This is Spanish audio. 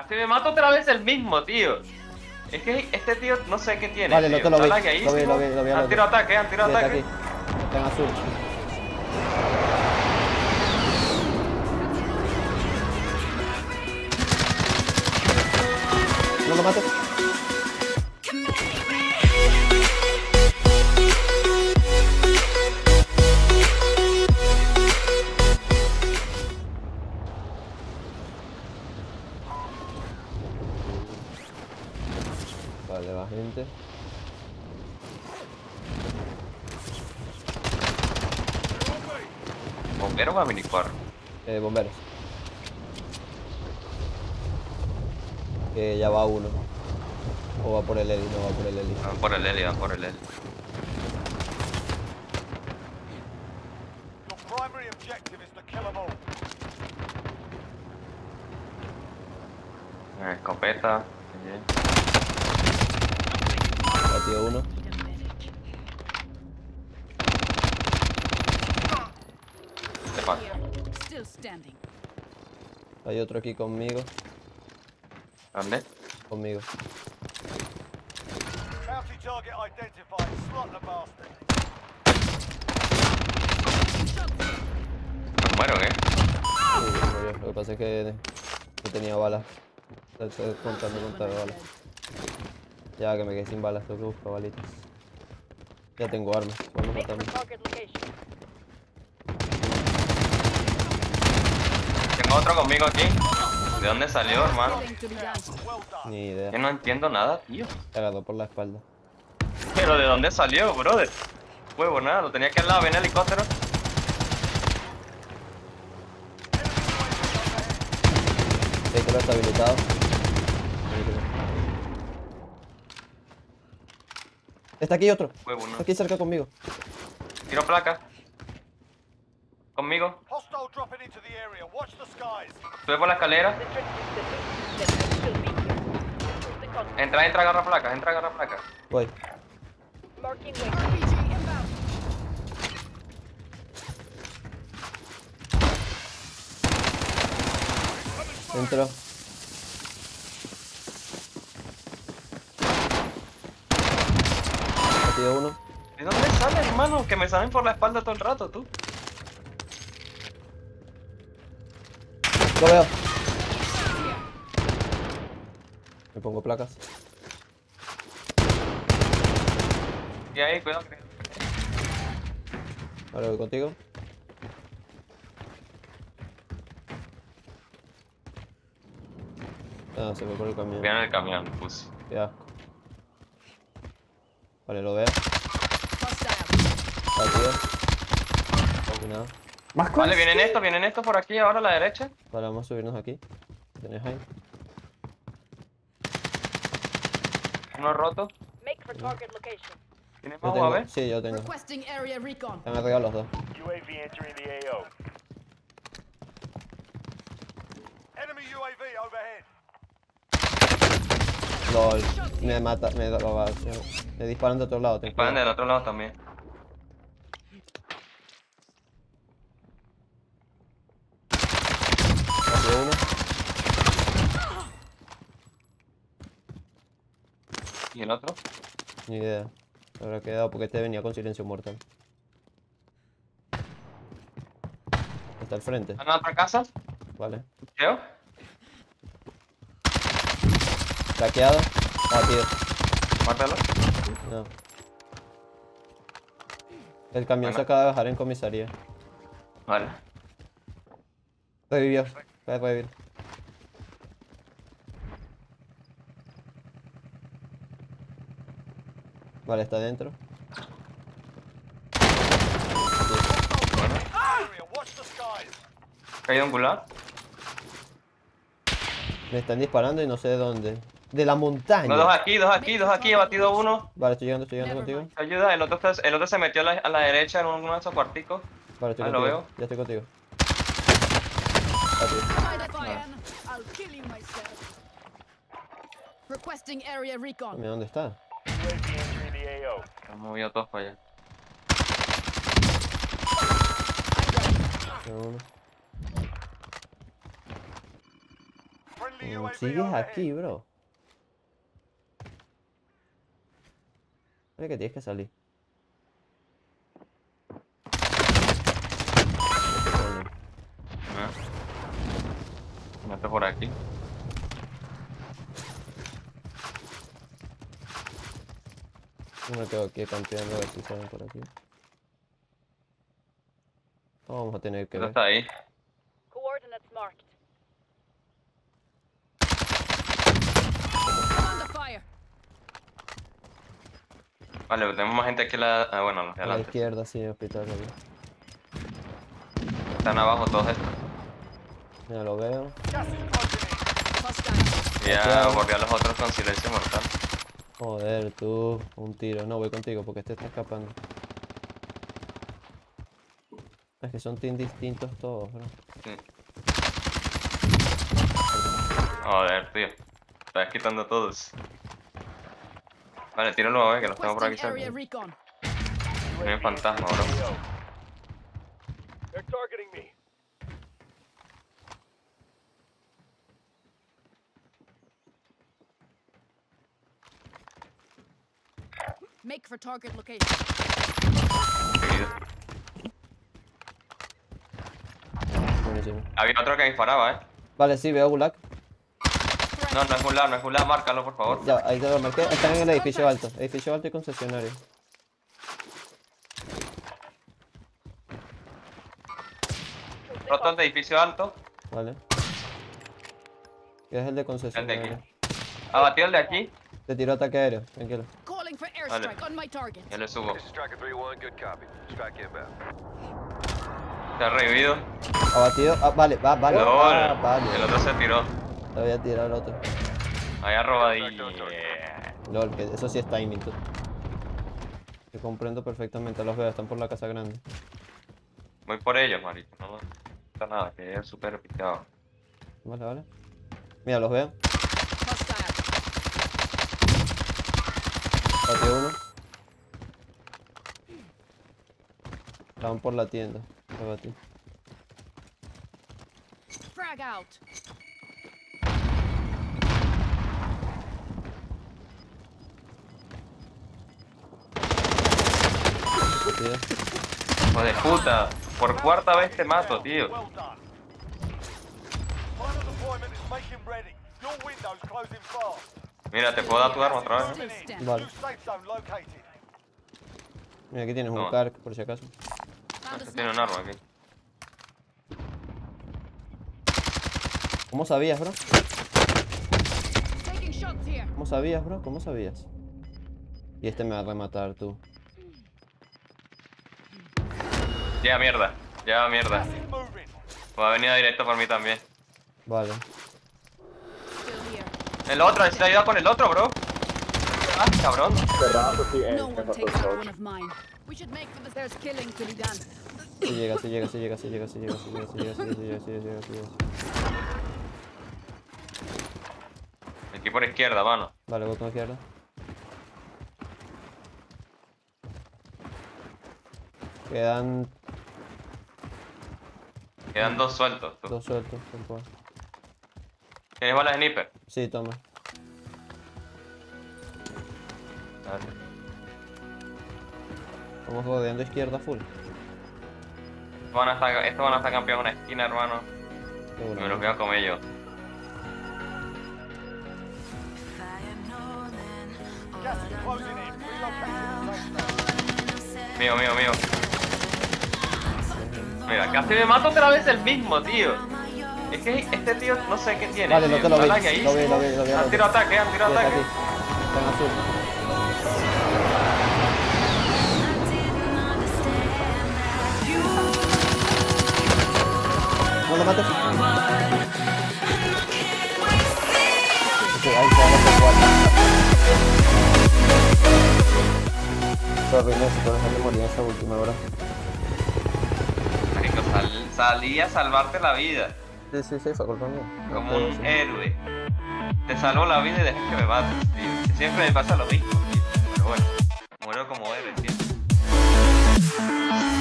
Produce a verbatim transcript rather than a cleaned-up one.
Casi me mato otra vez el mismo, tío. Es que este tío no sé qué tiene. Vale, tío. Lo, lo, vi, ahí, lo, vi, lo vi, lo vi. Han tirado ataque, han tirado ataque. Está en azul. No lo mates. Vale, va gente. ¿Bombero o minicorn? Eh, bomberos. Que ya va uno. O va por el heli, no va por el heli. Van por el heli, van por el heli. Escopeta. Batido uno. Te paso. Hay otro aquí conmigo. ¿Dónde? Conmigo. ¿Me muero o qué? Sí, lo que pasa es que no tenía balas. Estoy contando contra balas. Ya que me quedé sin balas, tengo que buscar balitas. Ya tengo armas, vamos a matarme. Tengo otro conmigo aquí. ¿De dónde salió, hermano? Ni idea. Yo no entiendo nada, tío. Te agarró por la espalda. Pero ¿de dónde salió, brother? Huevo, nada, lo tenía aquí al lado, venía el helicóptero. El helicóptero está habilitado. Está aquí otro. Huevo, no. Está aquí cerca conmigo. Tiro placa. Conmigo. Sube por la escalera. Entra, entra, agarra placa, entra, agarra placa. Voy. Entró. Uno. ¿De dónde sale, hermano? Que me salen por la espalda todo el rato, tú. Lo veo. Me pongo placas. Y ahí, cuidado. Ahora voy contigo. Ah, se fue por el camión. Vean el camión, puse. Qué asco. Vale, lo veo. Vale, más vale, vienen estos, vienen estos por aquí ahora a la derecha. Vale, vamos a subirnos aquí. ¿Tenés ahí? Uno roto. ¿Tienes más U A V? Sí, yo tengo. Están arriba los dos. LOL, me mata, me da la me disparan de otro lado. Te disparan del otro lado también. Uno. ¿Y el otro? Ni idea. Me habrá quedado porque este venía con silencio mortal. Está al frente. ¿Van a otra casa? Vale. ¿Teo? Traqueado. Ah, tío. Mátalo. No. El camión bueno. Se acaba de bajar en comisaría. Vale. Revivió. Va a revivir. Vale, está dentro. Bueno. Caído angular. Me están disparando y no sé de dónde. De la montaña. No, dos aquí, dos aquí, dos aquí, he batido uno. Vale, estoy llegando, estoy llegando contigo. Ayuda, el otro, el otro se metió a la, a la derecha en uno de esos cuarticos. Vale, estoy ah, contigo. Lo veo. Ya estoy contigo. Ah, mira, ¿dónde está? Han movido todos para allá. Uno. ¿Sigues aquí, bro? Mira que tienes que salir. ¿Me meto por aquí? Yo me quedo aquí campeando a ver si salen por aquí. No vamos a tener que ver. Está ahí. Vale, pero tenemos más gente aquí a la... Ah, bueno, los de adelante. A la izquierda, sí, el hospital. Ahí. Están abajo todos estos. Ya lo veo. Ya volví a los otros con silencio mortal. Joder, tú, un tiro. No, voy contigo porque este está escapando. Es que son teams distintos todos, bro. Sí. Joder, tío. Estás quitando a todos. Vale, tíralo, eh, que los tengo por aquí cerca. Hay un fantasma, bro. Make for target location. Había otro que disparaba, eh. Vale, sí, veo Gulag. No, no es Gulag, no es Gulag, márcalo por favor. Ya, ahí te lo marqué. Están en el edificio alto. Edificio alto y concesionario. Roto el de edificio alto. Vale. ¿Qué es el de concesionario? El de aquí. Abatió el de aquí. Te tiró ataque aéreo, tranquilo. Vale. Ya le subo. Está revivido. Abatido. Ah, vale, va, vale. No, ah, vale. El otro se tiró. Lo voy a tirar al otro. Había robado y... Lol, que eso sí es timing, tú. Yo comprendo perfectamente. Los veo, están por la casa grande. Voy por ellos, marico. No está nada, que es súper picado. Vale, vale. Mira, los veo. Batió uno. Estaban por la tienda. Me batí. Frag out. Hijo de puta. Por cuarta vez te mato, tío. Mira, te puedo dar tu arma otra vez, ¿eh? Vale. Mira, aquí tienes no. un cark, por si acaso. Este tiene un arma aquí. ¿Cómo sabías, bro? ¿Cómo sabías, bro? ¿Cómo sabías? Y este me va a rematar, tú. Lleva mierda, lleva mierda. Pues ha venido directo por mí también. Vale. El otro, se ha ayudado con el otro, bro. Ah, cabrón. Si llega, si llega, si llega, si llega, si llega, si llega, si llega, si llega, si llega, si llega. Aquí por izquierda, mano. Vale, voy con izquierda. Quedan... Quedan dos sueltos, tú. Dos sueltos, tal cual. ¿Tienes balas sniper? Sí, toma. Dale. Estamos rodeando izquierda full. Van a estar, estos van a estar campeando una esquina, hermano. Seguro. Me los voy a comer yo. Mío, mío, mío. Mira, casi me mato otra vez el mismo, tío. Es que este tío no sé qué tiene. Vale, tío. No te lo vi. Ahí. Lo vi, lo vi, lo vi. Han tirado ataque, han tirado sí, ataque. Está en azul. No lo mates. Ahí se van a hacer cuatro. Sorry, no se puede dejar morir esa última hora. Marico, sal, salí a salvarte la vida. Sí, sí, sí, fue culpa mía. Como un sí. héroe. Te salvó la vida y dejas que me mates, tío. Siempre me pasa lo mismo, tío. Pero bueno, muero como héroe, tío.